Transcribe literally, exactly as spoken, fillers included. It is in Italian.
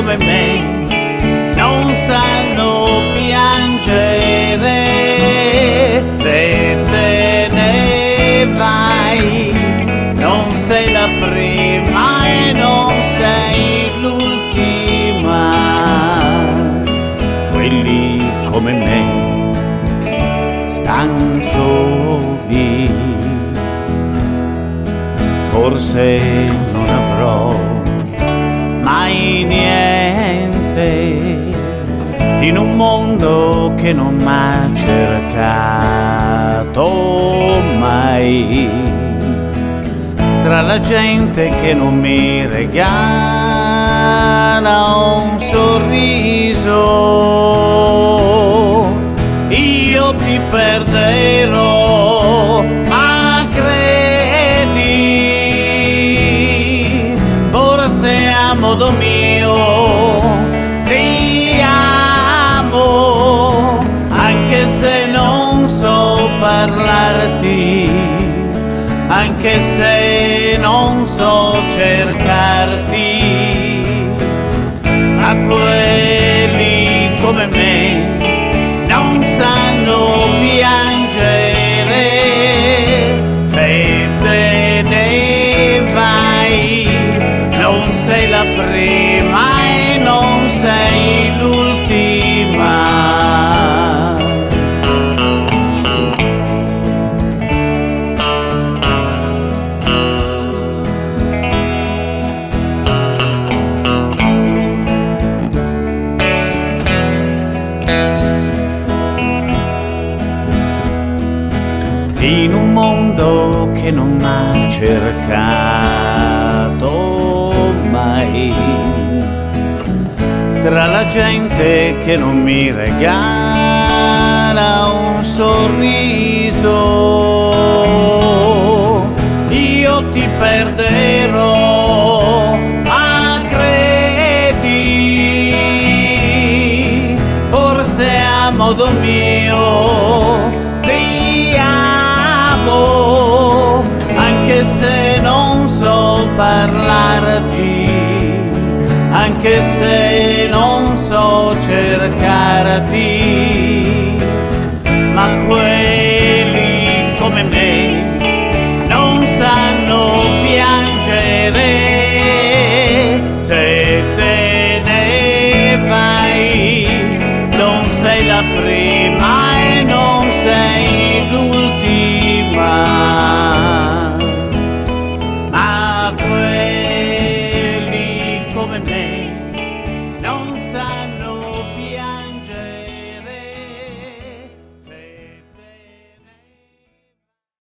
come me non sanno piangere. Se te ne vai non sei la prima e non sei l'ultima. Quelli come me stan soli, forse non avrò mai niente in un mondo che non m'ha cercato mai, tra la gente che non mi regala un sorriso io ti perderò. Ma credi, forse a modo mio ti amo, anche se non so parlarti, anche se non so cercarti. A quelli come me non sanno piangere. Se te ne vai non sei la prima e non sei l'ultima. In un mondo che non m'ha cercato mai, tra la gente che non mi regala un sorriso io ti perderò. Ma credi, forse a modo mio ti amo, anche se non so parlarti, anche se non so cercarti. Ma quelli come me non sanno piangere. Se te ne vai non sei la prima